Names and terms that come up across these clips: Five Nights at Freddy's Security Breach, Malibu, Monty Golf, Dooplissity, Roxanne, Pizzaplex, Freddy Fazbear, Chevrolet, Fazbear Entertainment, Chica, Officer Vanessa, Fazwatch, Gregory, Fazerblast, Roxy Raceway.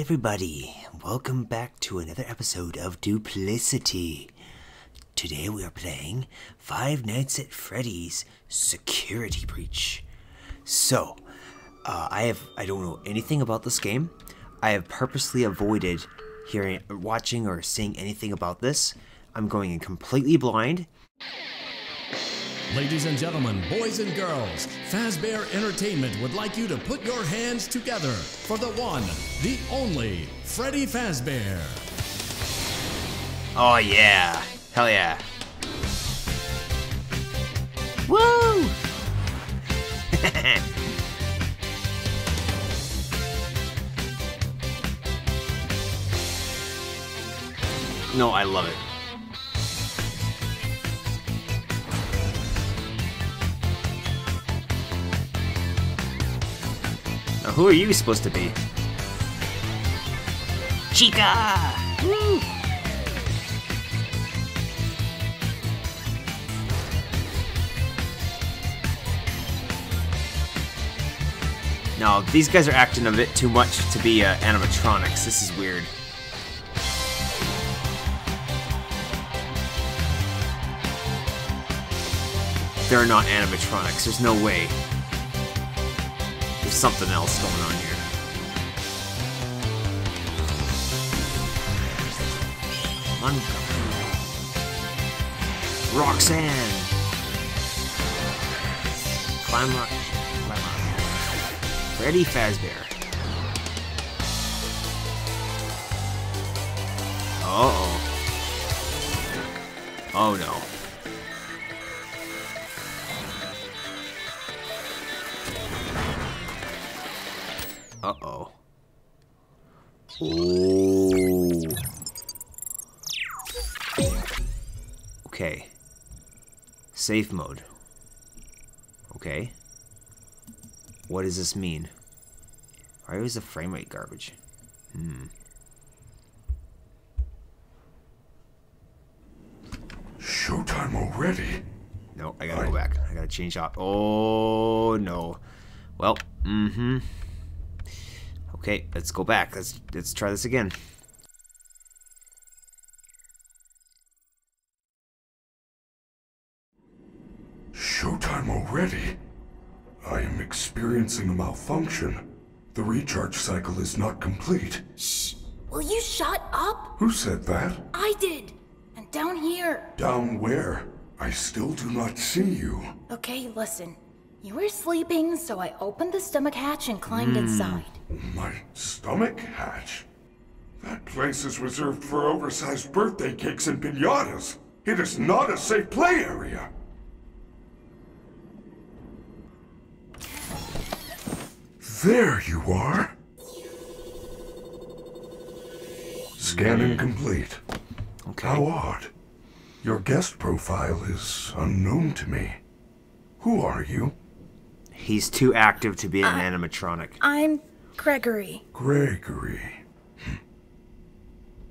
everybody, welcome back to another episode of Dooplissity. Today we are playing Five Nights at Freddy's Security Breach. So, I don't know anything about this game. I have purposely avoided hearing, watching, or seeing anything about this. I'm going in completely blind. Ladies and gentlemen, boys and girls, Fazbear Entertainment would like you to put your hands together for the one, the only, Freddy Fazbear. Oh yeah, hell yeah. Woo! No, I love it. Who are you supposed to be? Chica! Woo! No, these guys are acting a bit too much to be animatronics. This is weird. They're not animatronics. There's no way. There's something else going on here. Roxanne! Climb up. Climb up. Freddy Fazbear. Uh-oh. Oh no. Uh-oh. Ooh. Okay. Safe mode. Okay. What does this mean? Why is the frame rate garbage? Showtime already? No, I gotta go back. I gotta change out. Oh, no. Well, Okay, let's go back. Let's try this again. Showtime already? I am experiencing a malfunction. The recharge cycle is not complete. Shh! Will you shut up? Who said that? I did! And down here! Down where? I still do not see you. Okay, listen. You were sleeping, so I opened the stomach hatch and climbed inside. My stomach hatch? That place is reserved for oversized birthday cakes and piñatas. It is not a safe play area. There you are. Scanning complete. Okay. How odd. Your guest profile is unknown to me. Who are you? He's too active to be an animatronic. I'm Gregory. Gregory.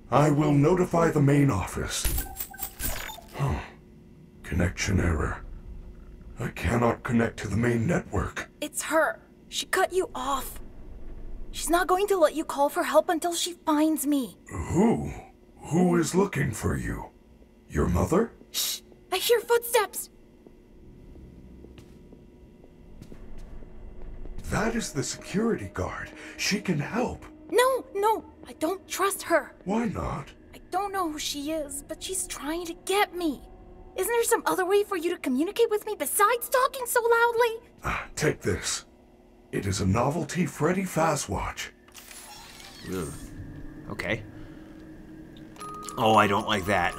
I will notify the main office. Oh, connection error. I cannot connect to the main network. It's her. She cut you off. She's not going to let you call for help until she finds me. Who? Who is looking for you? Your mother? Shh! I hear footsteps! That is the security guard. She can help. No, no, I don't trust her. Why not? I don't know who she is, but she's trying to get me. Isn't there some other way for you to communicate with me besides talking so loudly? Take this. It is a novelty Freddy Fazbear. Ugh. Okay. Oh, I don't like that.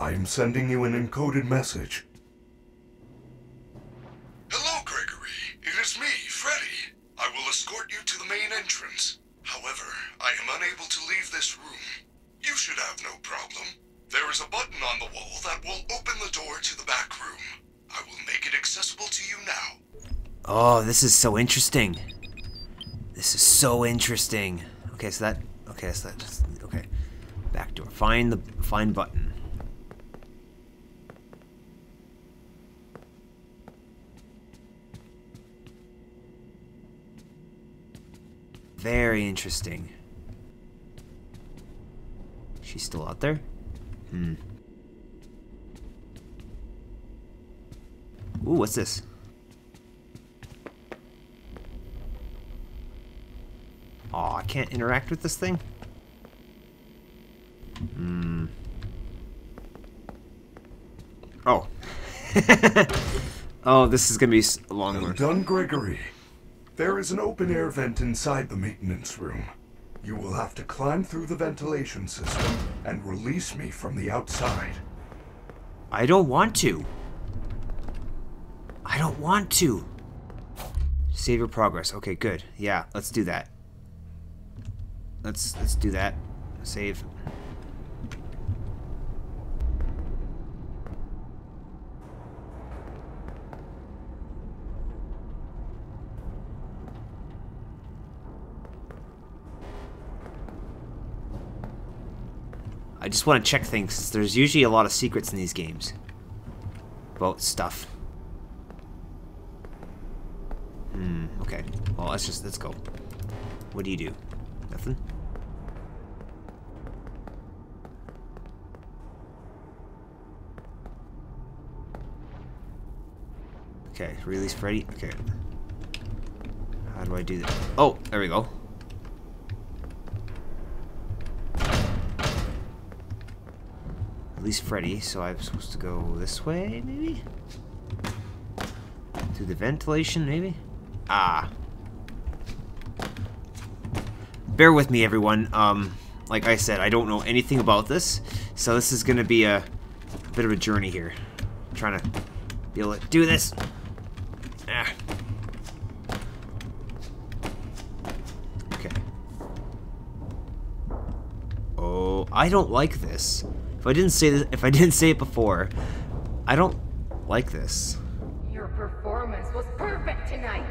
I am sending you an encoded message. Hello, Gregory. It is me, Freddy. I will escort you to the main entrance. However, I am unable to leave this room. You should have no problem. There is a button on the wall that will open the door to the back room. I will make it accessible to you now. Oh, this is so interesting. This is so interesting. Okay, so that... Okay, so that... Just, okay. Back door. Find the... Find button. Very interesting. She's still out there? Hmm. Ooh, what's this? Aw, I can't interact with this thing? Hmm. Oh. Oh, this is gonna be a long one. Done, Gregory. There is an open air vent inside the maintenance room. You will have to climb through the ventilation system and release me from the outside. I don't want to. I don't want to. Save your progress. Okay, good. Yeah, let's do that. Let's do that. Save. I just want to check things, since there's usually a lot of secrets in these games. About stuff. Hmm, okay. Well, let's go. What do? Nothing? Okay, release Freddy. Okay. How do I do that? Oh, there we go. At least Freddy, so I'm supposed to go this way, maybe? Through the ventilation, maybe? Ah. Bear with me, everyone. Like I said, I don't know anything about this, so this is gonna be a bit of a journey here. I'm trying to be able to do this. Ah. Okay. Oh, I don't like this. If I didn't say it before, I don't like this. Your performance was perfect tonight.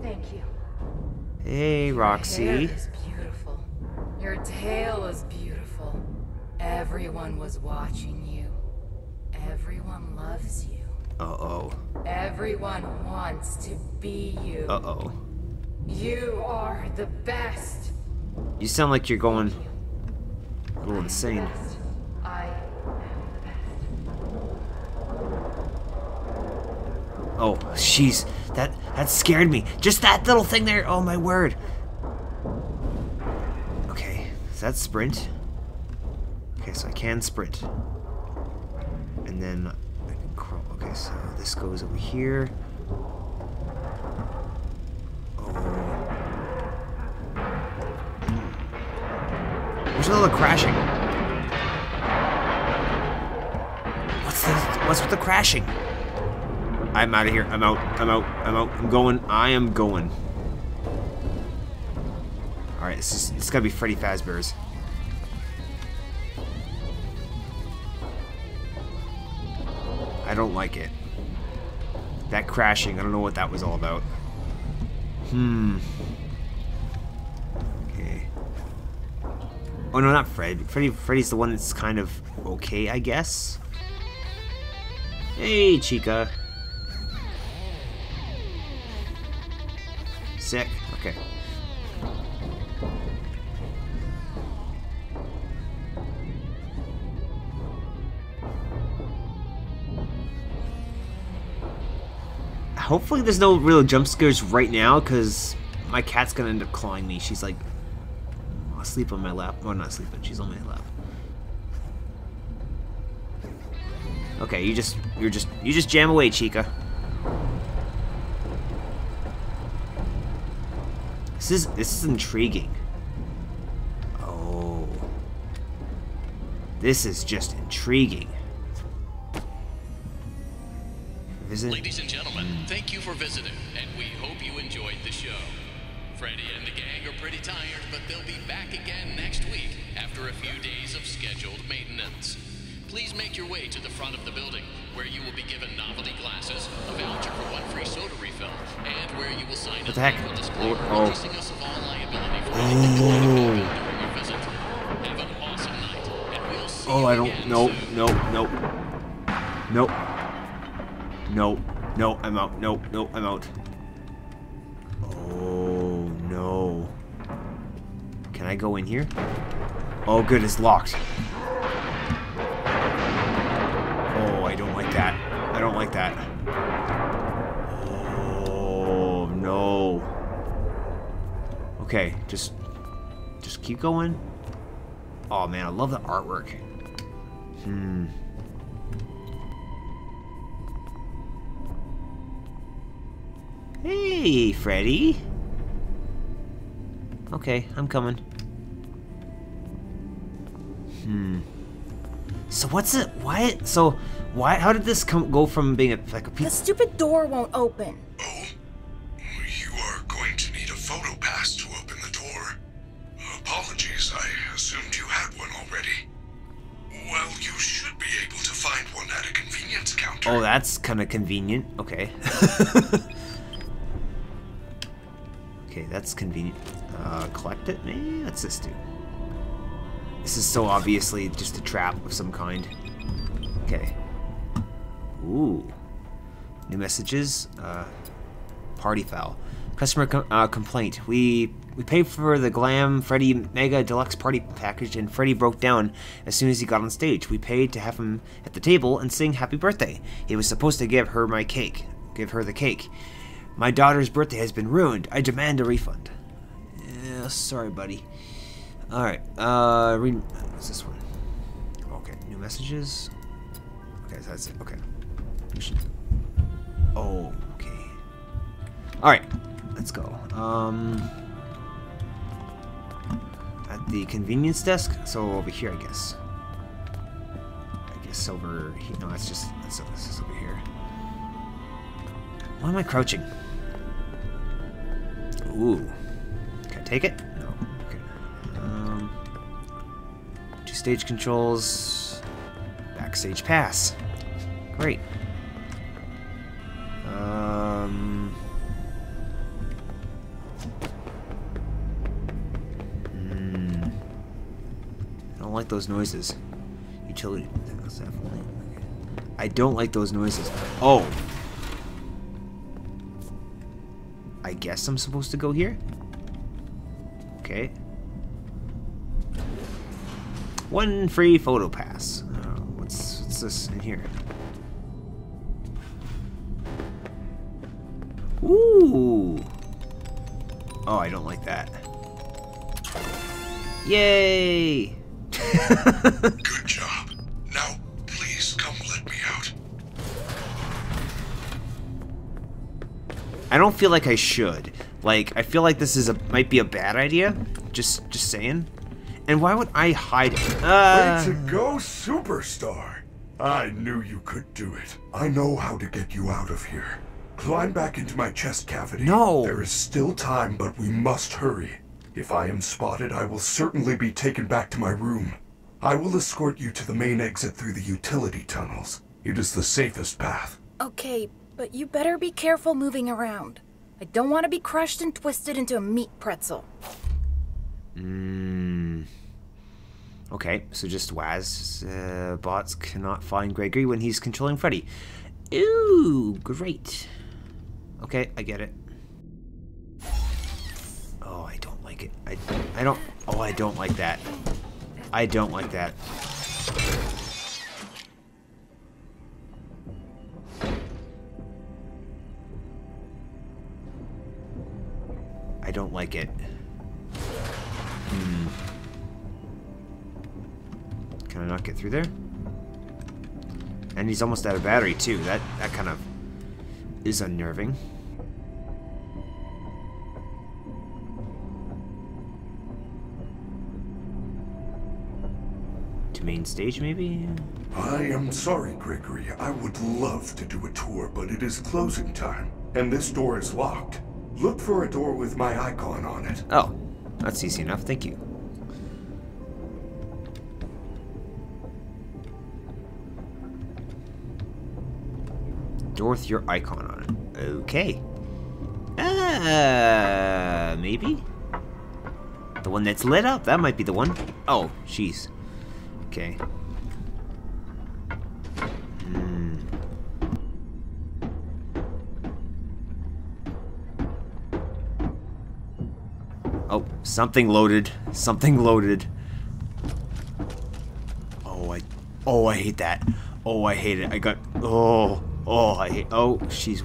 Thank you. Hey, Roxy. Your hair is beautiful. Your tail is beautiful. Everyone was watching you. Everyone loves you. Uh-oh. Everyone wants to be you. Uh-oh. You are the best. You sound like you're going... a little insane. I am the best. Oh, jeez. That scared me. Just that little thing there. Oh, my word. Okay. Is that sprint? Okay, so I can sprint. And then I can crawl. Okay, so this goes over here. There's a little crashing. What's with the crashing? I'm out of here. I'm out. I am going. Alright, it's gotta be Freddy Fazbear's. I don't like it. That crashing, I don't know what that was all about. Hmm. Oh no, not Freddy. Freddy's the one that's kind of okay, I guess. Hey, Chica. Sick. Okay. Hopefully, there's no real jump scares right now, because my cat's gonna end up clawing me. She's like. Sleep on my lap. Oh, not sleeping. She's on my lap. Okay, you just jam away, Chica. This is intriguing. Oh, this is just intriguing. Visit. Ladies and gentlemen, thank you for visiting, and we hope you enjoyed the show. Freddy and the gang are pretty tired, but they'll be back again next week after a few days of scheduled maintenance. Please make your way to the front of the building, where you will be given novelty glasses, a voucher for one free soda refill, and where you will sign a legal disclaimer releasing us of all liability for anything related to during your visit. Have an awesome night, and we'll see you again soon. No, I'm out. No, I'm out. No. go in here? Oh good, it's locked. Oh, I don't like that. I don't like that. Oh no. Okay, just keep going. Oh man, I love the artwork. Hmm. Hey, Freddy. Okay, I'm coming. Hmm. So what's it? Why? So why? How did this go from being like a piece? The stupid door won't open. Oh, you are going to need a photo pass to open the door. Apologies, I assumed you had one already. Well, you should be able to find one at a convenience counter. Oh, that's kind of convenient. Okay. Okay, that's convenient. Collect it? Maybe? That's this dude. This is so obviously just a trap of some kind. Okay. Ooh. New messages. Party foul. Customer complaint. We paid for the Glam Freddy Mega Deluxe Party Package and Freddy broke down as soon as he got on stage. We paid to have him at the table and sing Happy Birthday. He was supposed to give her my cake. Give her the cake. My daughter's birthday has been ruined. I demand a refund. Yeah, sorry, buddy. Alright, what's this one? Okay, new messages. Okay, that's it. Okay. Oh, okay. Alright, let's go. At the convenience desk? So over here, I guess. I guess over here. No, that's just, this is over here. Why am I crouching? Ooh. Can I take it? No. Okay. Two stage controls. Backstage pass. Great. I don't like those noises. Utility. I don't like those noises. Oh! I guess I'm supposed to go here? Okay. One free photo pass. What's this in here? Ooh! Oh, I don't like that. Yay! Good job. Now, please come let me out. I don't feel like I should. Like, I feel like this is might be a bad idea. Just saying. And why would I hide it? Way to go, superstar! I knew you could do it. I know how to get you out of here. Climb back into my chest cavity. No! There is still time, but we must hurry. If I am spotted, I will certainly be taken back to my room. I will escort you to the main exit through the utility tunnels. It is the safest path. Okay, but you better be careful moving around. I don't want to be crushed and twisted into a meat pretzel. Okay, so just Waz. Bots cannot find Gregory when he's controlling Freddy. Ooh, great. Okay, I get it. Oh, I don't like it. I don't... Oh, I don't like that. I don't like that. I don't like it. Can I not get through there? And he's almost out of battery too. That kind of is unnerving. To main stage maybe? I am sorry, Gregory. I would love to do a tour, but it is closing time, and this door is locked. Look for a door with my icon on it. Oh, that's easy enough. Thank you. Door with your icon on it. Okay. Maybe? The one that's lit up? That might be the one. Oh, jeez. Okay. Oh, something loaded. Something loaded. Oh, I hate that. Oh, I hate it. I got... Oh, I hate... Oh, she's...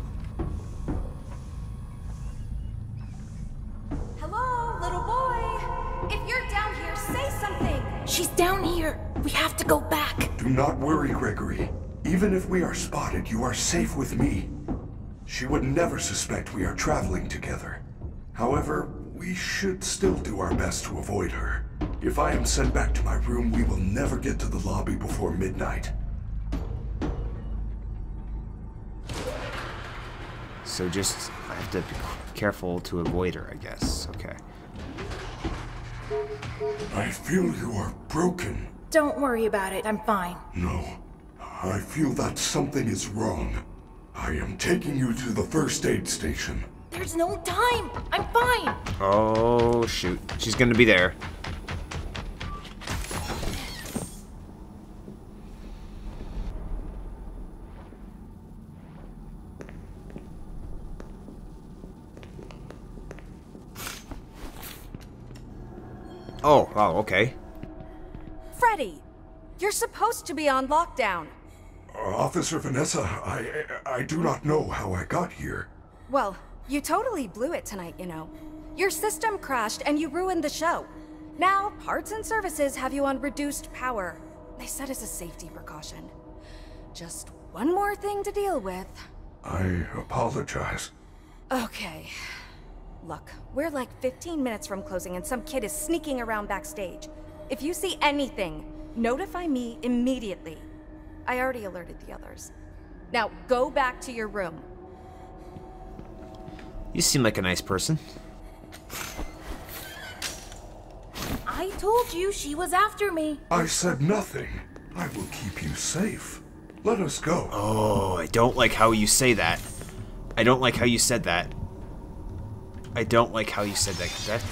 Hello, little boy. If you're down here, say something. She's down here. We have to go back. Do not worry, Gregory. Even if we are spotted, you are safe with me. She would never suspect we are traveling together. However, we should still do our best to avoid her. If I am sent back to my room, we will never get to the lobby before midnight. So just, I have to be careful to avoid her, I guess. Okay. I feel you are broken. Don't worry about it, I'm fine. No, I feel that something is wrong. I am taking you to the first aid station. There's no time. I'm fine. Oh, shoot. She's going to be there. Oh, wow, okay. Freddy, you're supposed to be on lockdown. Officer Vanessa, I do not know how I got here. Well, you totally blew it tonight, you know. Your system crashed and you ruined the show. Now, parts and services have you on reduced power. They said it's a safety precaution. Just one more thing to deal with. I apologize. Okay. Look, we're like 15 minutes from closing and some kid is sneaking around backstage. If you see anything, notify me immediately. I already alerted the others. Now, go back to your room. You seem like a nice person. I told you she was after me. I said nothing. I will keep you safe. Let us go. Oh, I don't like how you say that. I don't like how you said that. I don't like how you said that.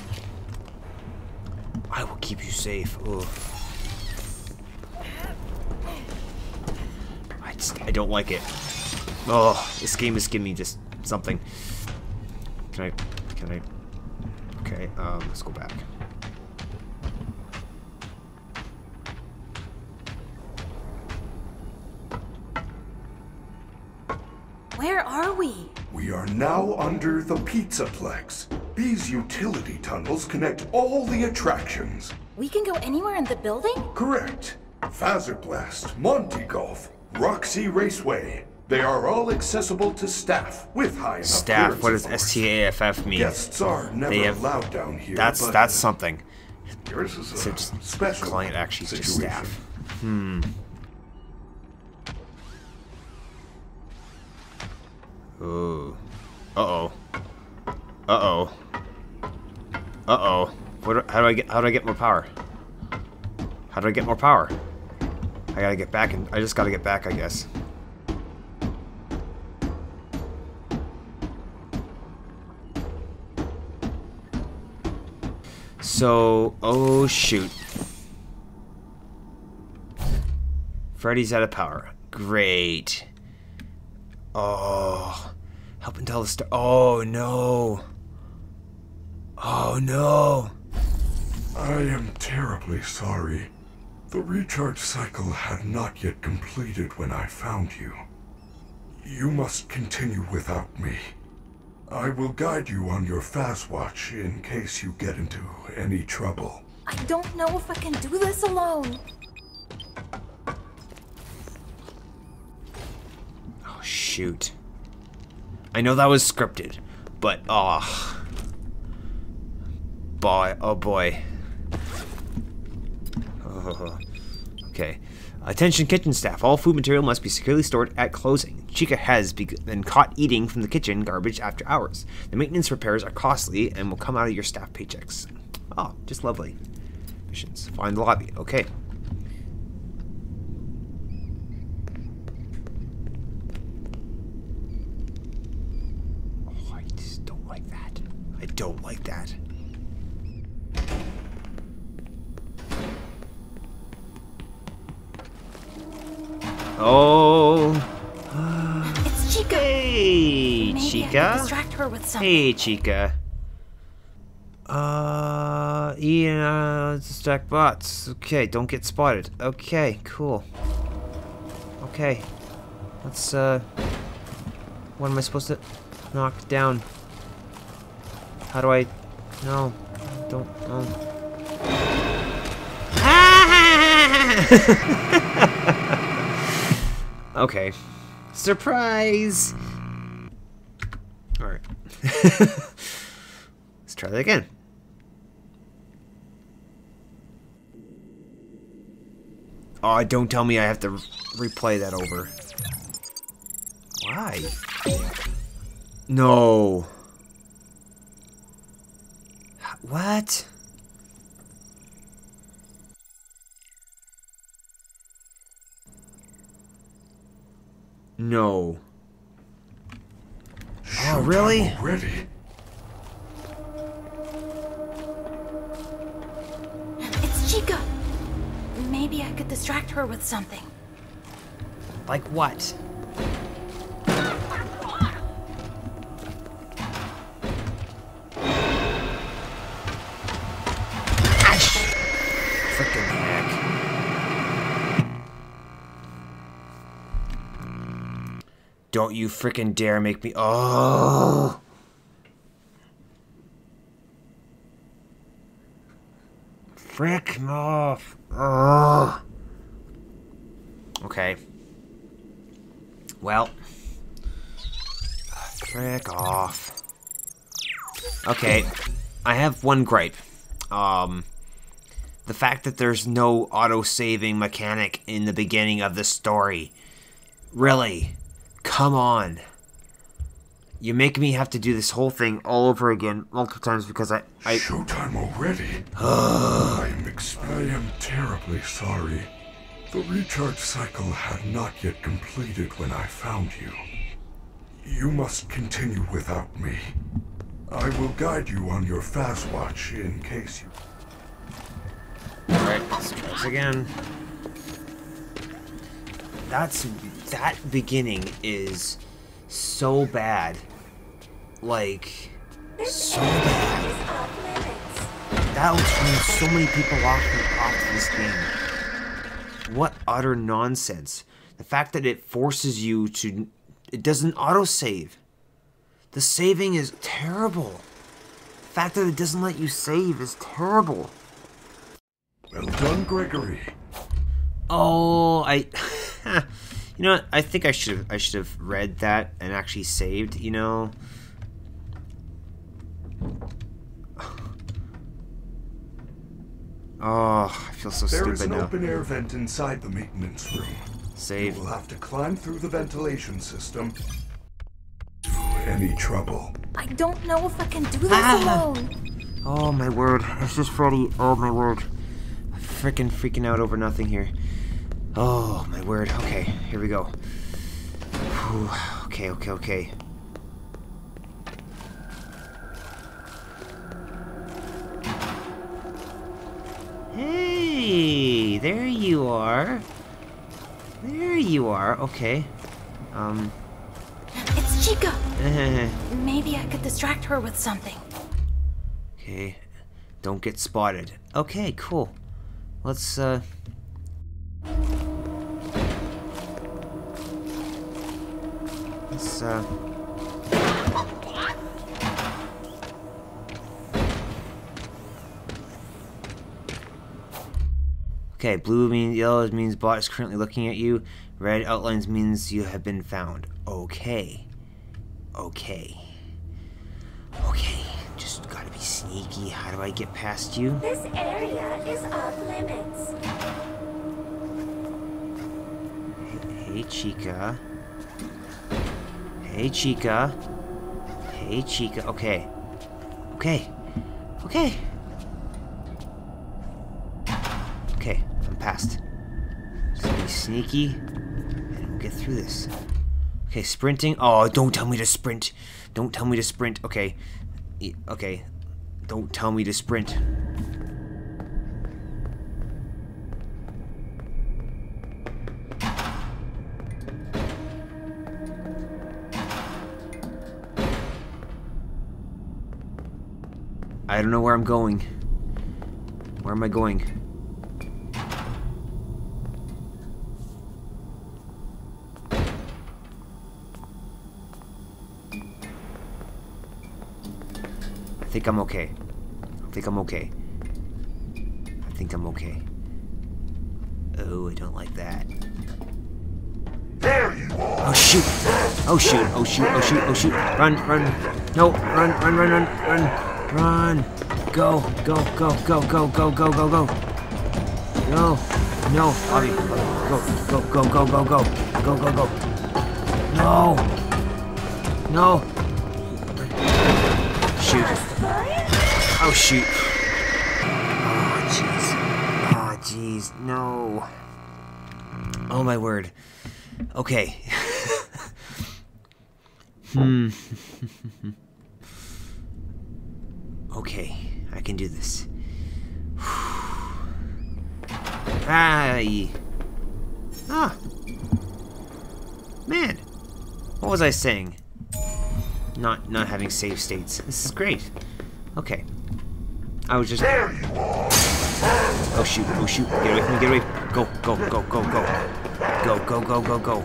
I will keep you safe. Ugh. I don't like it. Oh, this game is giving me just something. Can I? Okay, let's go back. Where are we? We are now under the Pizzaplex. These utility tunnels connect all the attractions. We can go anywhere in the building? Correct. Fazerblast, Monty Golf, Roxy Raceway. They are all accessible to staff with high enough clearance. Staff? What does S-T-A-F-F mean? Guests are never allowed down here. That's something. Yours is a special client actually to staff. Hmm. Ooh. Uh-oh. Uh-oh. Uh-oh. How do I get more power? How do I get more power? I gotta get back, and I just gotta get back, I guess. So, oh shoot. Freddy's out of power. Great. Oh, help him tell the story. Oh no. Oh no. I am terribly sorry. The recharge cycle had not yet completed when I found you. You must continue without me. I will guide you on your Fazwatch in case you get into any trouble. I don't know if I can do this alone. Oh, shoot. I know that was scripted, but oh. Boy, oh boy. Okay. Attention kitchen staff. All food material must be securely stored at closing. Chica has been caught eating from the kitchen garbage after hours. The maintenance repairs are costly and will come out of your staff paychecks. Oh, just lovely. Missions. Find the lobby. Okay. Oh, I just don't like that. I don't like that. Oh, it's Chica. Hey, Chica. Maybe I can distract her with something. Hey, Chica. Stack bots. Okay, don't get spotted. Okay, cool. Okay. Let's, what am I supposed to knock down? How do I... No. Don't... No. Ah! Okay. Surprise! Alright. Let's try that again. Oh, don't tell me I have to replay that over. Why? No. What? No. Oh, really? Already? It's Chica. Maybe I could distract her with something. Like what? Don't you frickin' dare make me... Oh! Frick off! Oh. Okay. Well. Frick off. Okay. I have one gripe. The fact that there's no auto-saving mechanic in the beginning of the story. Really? Come on. You make me have to do this whole thing all over again multiple times because I... Showtime already? I am terribly sorry. The recharge cycle had not yet completed when I found you. You must continue without me. I will guide you on your Fazwatch in case you... Alright, let's try this again. That beginning is so bad. Like, so bad. That'll turn so many people off this game. What utter nonsense. The fact that it forces you to... It doesn't autosave. The saving is terrible. The fact that it doesn't let you save is terrible. Well done, Gregory. Oh, you know what? I think I should have read that and actually saved, you know. Oh, I feel so stupid now. There is an open air vent inside the maintenance room. Save. We'll have to climb through the ventilation system. Any trouble? I don't know if I can do this alone. Oh my word! It's just Freddy. Oh my word! I'm freaking out over nothing here. Oh, my word. Okay, here we go. Whew. Okay. Hey, there you are. Okay. It's Chica. Maybe I could distract her with something. Okay. Don't get spotted. Okay, cool. Let's, Okay, blue means yellow means bot is currently looking at you. Red outlines means you have been found. Okay. Just gotta be sneaky. How do I get past you? This area is off limits. Hey, Chica. Hey Chica. Okay, I'm past. Just be sneaky and we'll get through this. Okay, sprinting. Oh, don't tell me to sprint. Okay. Don't tell me to sprint. I I don't know where I'm going. Where am I going? I think I'm okay. I think I'm okay. I think I'm okay. Oh, I don't like that. There you are. Oh shoot! Oh shoot! Oh shoot! Oh shoot! Oh shoot! Run! Run! No! Run! Run! Run! Run! Run! Run! Go! Go! Go! Go! Go! Go! Go! Go! Go! No! No! Bobby! Go! Go! Go! Go! Go! Go! Go! Go! Go! No! No! Shoot! Oh shoot! Oh jeez! Oh jeez! No! Oh my word! Okay. Okay, I can do this. Aye. Ah. Man, what was I saying? Not having save states. This is great. Okay. I was just. There you are. Oh shoot! Oh shoot! Get away from me! Get away! Go! Go! Go! Go! Go! Go, go, go, go, go.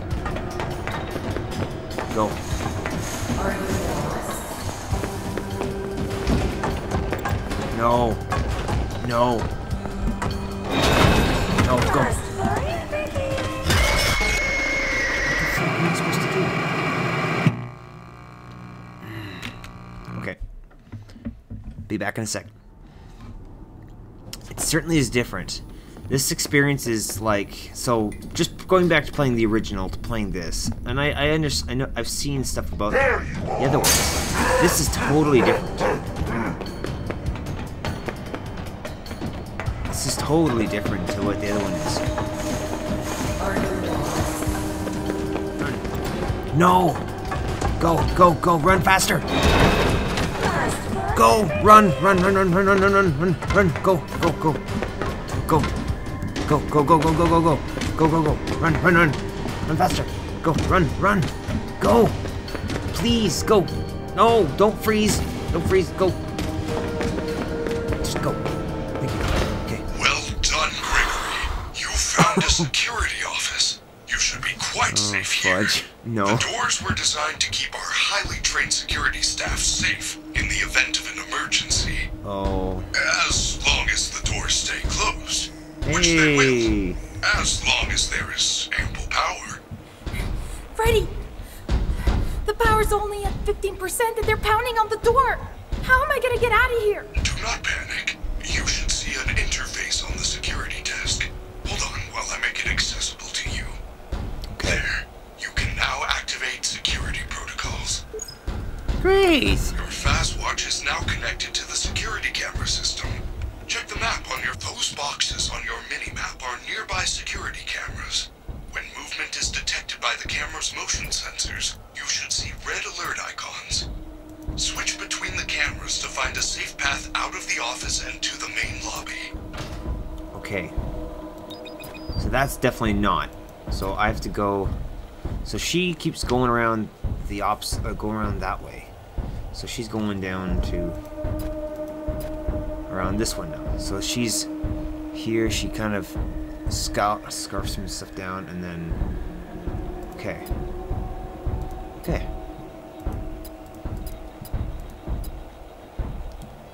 Go. No. No. No, go. What am I supposed to do? Okay. Be back in a sec. It certainly is different. This experience is like, so just going back to playing the original to playing this, and I know I've seen stuff about the other ones. This is totally different. This is totally different to what the other one is. No! Go, go, go, run faster! Go! Run, run, run, run, run, run, run, run, run, go, go, go, go. Go, go, go, go, go, go, go, go, go, go, run, run, run, run faster, go, run, run, go, please, go, no, don't freeze, go, just go, thank you, okay. Well done, Gregory, you found a security office, you should be quite safe here. No. The doors were designed to keep our highly trained security staff safe in the event of an emergency. Oh. As long as the doors stay closed. Which they will, as long as there is ample power. Freddy! The power's only at 15% and they're pounding on the door! How am I gonna get out of here? Do not panic. You should see an interface on the security desk. Hold on while I make it accessible to you. Okay. There. You can now activate security protocols. Great! Your Fazwatch is now connected to the security camera system. Check the map on your... Those boxes on your mini-map are nearby security cameras. When movement is detected by the camera's motion sensors, you should see red alert icons. Switch between the cameras to find a safe path out of the office and to the main lobby. Okay. So that's definitely not. So I have to go... So she keeps going around the going around that way. So she's going down to... around this one now. So she's here, she kind of scarfs some stuff down and then okay. Okay.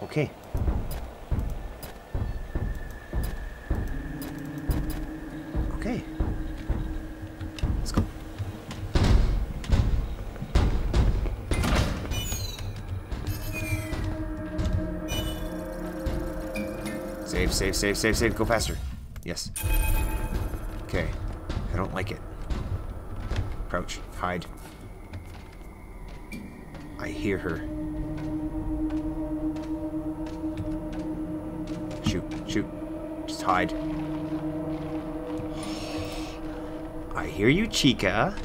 Okay. Okay. Let's go. Save, save, save, save, save. Go faster. Yes. Okay. I don't like it. Crouch. Hide. I hear her. Shoot. Shoot. Just hide. I hear you, Chica.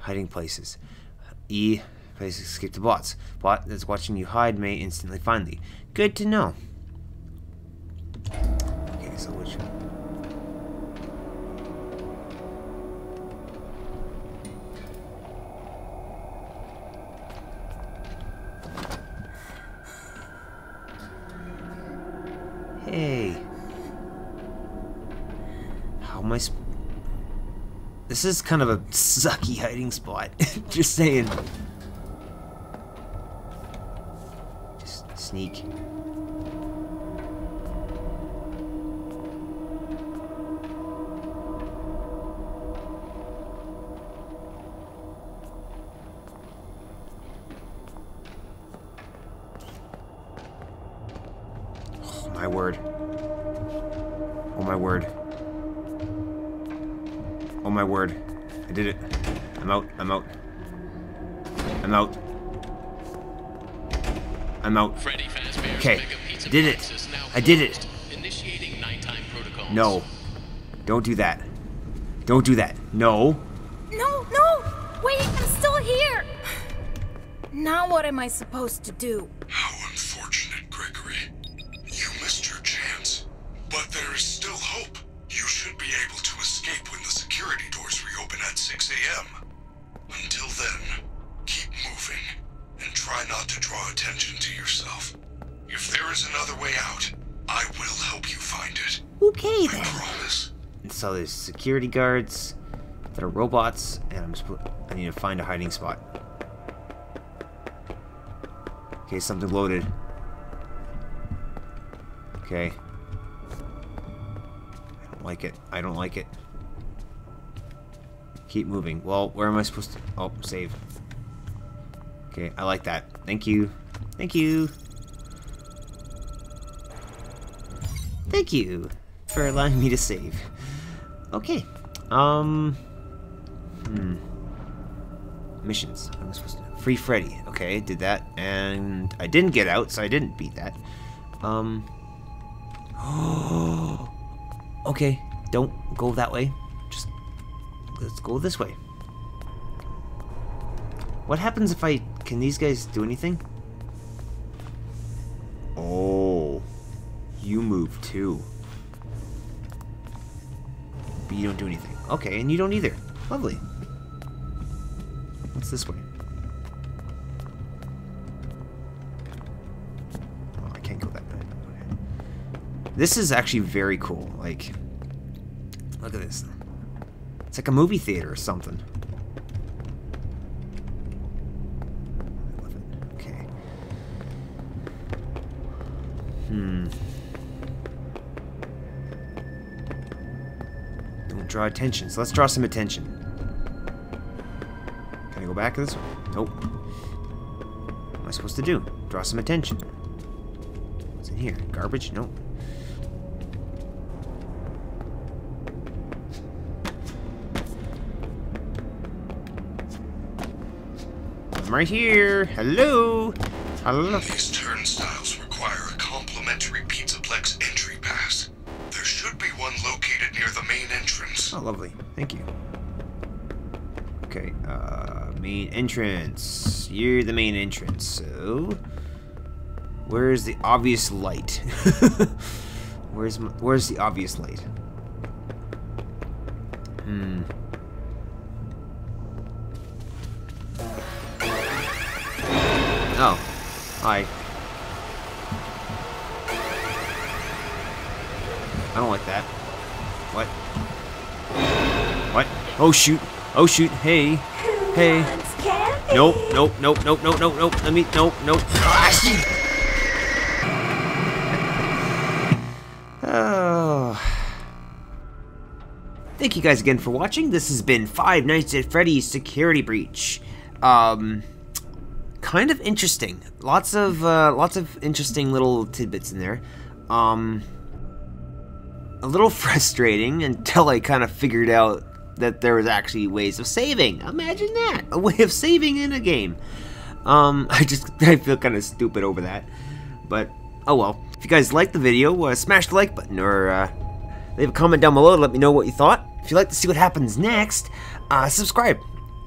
Hiding places. E, please escape the bots. Bot that's watching you hide may instantly find thee. Good to know. Okay, so which... Hey. How am I... This is kind of a sucky hiding spot. Just saying. Just sneak. I'm out. Freddy Fazbear, okay, did it. I did it. Initiating nighttime protocols. No, don't do that. Don't do that. No. No. Wait, I'm still here. Now what am I supposed to do? How unfortunate, Gregory. You missed your chance. But there is still hope. You should be able to escape when the security doors reopen at 6 a.m. Until then, keep moving and try not to draw attention to yourself. If there is another way out, I will help you find it. Okay then. I promise. And so there's security guards that are robots, and I need to find a hiding spot. Okay, something loaded. Okay. I don't like it. I don't like it. Keep moving. Well, where am I supposed to... Oh, save. Okay, I like that. Thank you. Thank you. Thank you for allowing me to save. Okay. Missions. I'm supposed to... Free Freddy. Okay, did that. And I didn't get out, so I didn't beat that. Oh. Okay, don't go that way. Let's go this way. What happens if I... Can these guys do anything? Oh. You move too. But you don't do anything. Okay, and you don't either. Lovely. What's this way? Oh, I can't go that way. Okay. This is actually very cool. Like, look at this. It's like a movie theater or something. I love it. Okay. Don't draw attention. So let's draw some attention. Can I go back to this one? Nope. What am I supposed to do? Draw some attention. What's in here? Garbage? Nope. I'm right here. Hello. Hello. These turnstiles require a complimentary Pizzaplex entry pass. There should be one located near the main entrance. Oh, lovely. Thank you. Okay. Main entrance. You're the main entrance. So, where's the obvious light? Where's the obvious light? Oh, hi. I don't like that. What? What? Oh shoot! Oh shoot! Hey, hey. Nope. Let me. Nope. Oh. Thank you guys again for watching. This has been Five Nights at Freddy's Security Breach. Kind of interesting. Lots of interesting little tidbits in there. A little frustrating until I kind of figured out that there was actually ways of saving. Imagine that, a way of saving in a game. I feel kind of stupid over that, but oh well. If you guys liked the video, smash the like button or leave a comment down below to let me know what you thought. If you'd like to see what happens next, subscribe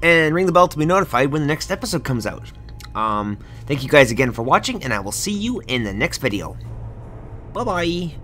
and ring the bell to be notified when the next episode comes out. Thank you guys again for watching, and I will see you in the next video. Bye-bye.